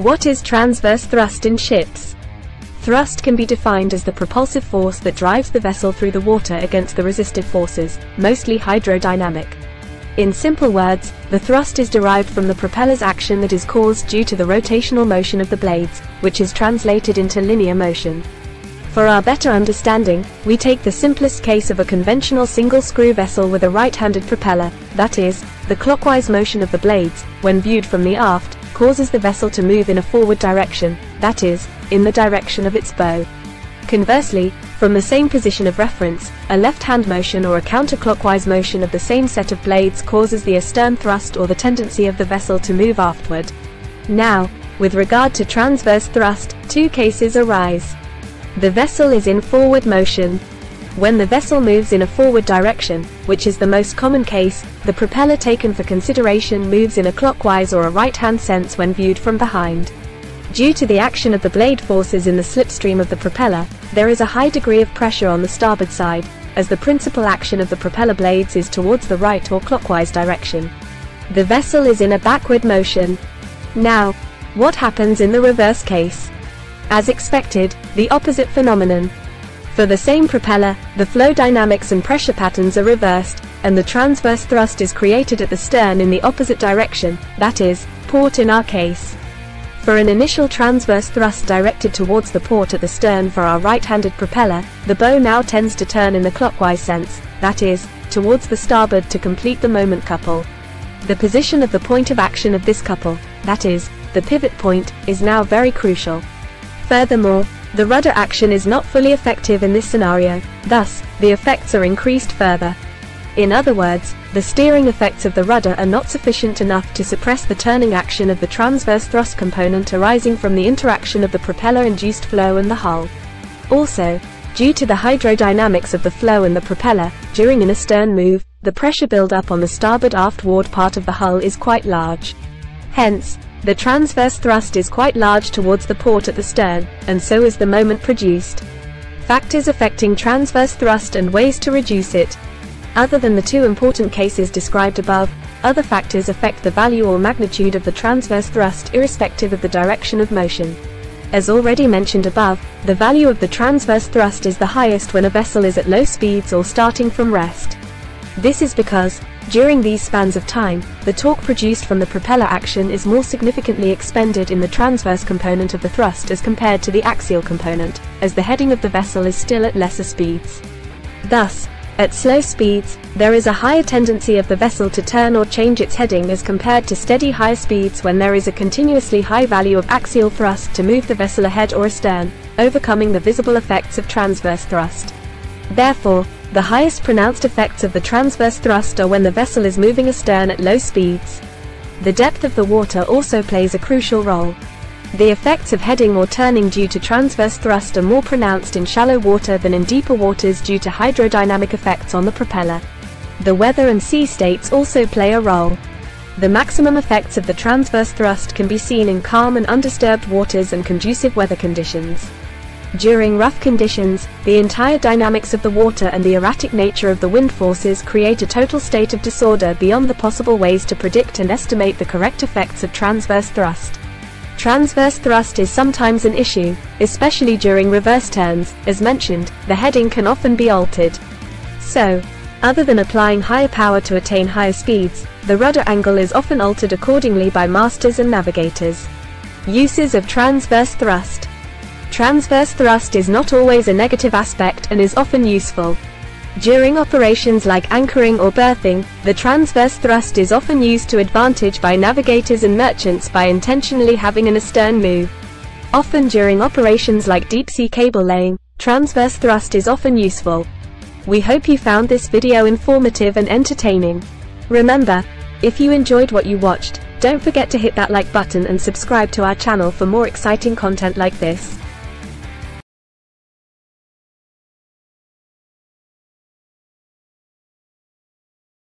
What is transverse thrust in ships? Thrust can be defined as the propulsive force that drives the vessel through the water against the resistive forces, mostly hydrodynamic. In simple words, the thrust is derived from the propeller's action that is caused due to the rotational motion of the blades, which is translated into linear motion. For our better understanding, we take the simplest case of a conventional single-screw vessel with a right-handed propeller, that is, the clockwise motion of the blades, when viewed from the aft, causes the vessel to move in a forward direction, that is, in the direction of its bow. Conversely, from the same position of reference, a left-hand motion or a counterclockwise motion of the same set of blades causes the astern thrust or the tendency of the vessel to move aftward. Now, with regard to transverse thrust, two cases arise. The vessel is in forward motion. When the vessel moves in a forward direction, which is the most common case, the propeller taken for consideration moves in a clockwise or a right-hand sense when viewed from behind. Due to the action of the blade forces in the slipstream of the propeller, there is a high degree of pressure on the starboard side, as the principal action of the propeller blades is towards the right or clockwise direction. The vessel is in a backward motion. Now, what happens in the reverse case? As expected, the opposite phenomenon. For the same propeller, the flow dynamics and pressure patterns are reversed, and the transverse thrust is created at the stern in the opposite direction, that is, port in our case. For an initial transverse thrust directed towards the port at the stern for our right-handed propeller, the bow now tends to turn in the clockwise sense, that is, towards the starboard to complete the moment couple. The position of the point of action of this couple, that is, the pivot point, is now very crucial. Furthermore, the rudder action is not fully effective in this scenario, thus, the effects are increased further. In other words, the steering effects of the rudder are not sufficient enough to suppress the turning action of the transverse thrust component arising from the interaction of the propeller-induced flow and the hull. Also, due to the hydrodynamics of the flow and the propeller, during an astern move, the pressure build-up on the starboard aftward part of the hull is quite large. Hence, the transverse thrust is quite large towards the port at the stern, and so is the moment produced. Factors affecting transverse thrust and ways to reduce it. Other than the two important cases described above, other factors affect the value or magnitude of the transverse thrust irrespective of the direction of motion. As already mentioned above, the value of the transverse thrust is the highest when a vessel is at low speeds or starting from rest. This is because, during these spans of time, the torque produced from the propeller action is more significantly expended in the transverse component of the thrust as compared to the axial component, as the heading of the vessel is still at lesser speeds. Thus, at slow speeds, there is a higher tendency of the vessel to turn or change its heading as compared to steady higher speeds when there is a continuously high value of axial thrust to move the vessel ahead or astern, overcoming the visible effects of transverse thrust. Therefore, the highest pronounced effects of the transverse thrust are when the vessel is moving astern at low speeds. The depth of the water also plays a crucial role. The effects of heading or turning due to transverse thrust are more pronounced in shallow water than in deeper waters due to hydrodynamic effects on the propeller. The weather and sea states also play a role. The maximum effects of the transverse thrust can be seen in calm and undisturbed waters and conducive weather conditions. During rough conditions, the entire dynamics of the water and the erratic nature of the wind forces create a total state of disorder beyond the possible ways to predict and estimate the correct effects of transverse thrust. Transverse thrust is sometimes an issue, especially during reverse turns. As mentioned, the heading can often be altered. So, other than applying higher power to attain higher speeds, the rudder angle is often altered accordingly by masters and navigators. Uses of transverse thrust. Transverse thrust is not always a negative aspect and is often useful. During operations like anchoring or berthing, the transverse thrust is often used to advantage by navigators and merchants by intentionally having an astern move. Often during operations like deep-sea cable laying, transverse thrust is often useful. We hope you found this video informative and entertaining. Remember, if you enjoyed what you watched, don't forget to hit that like button and subscribe to our channel for more exciting content like this.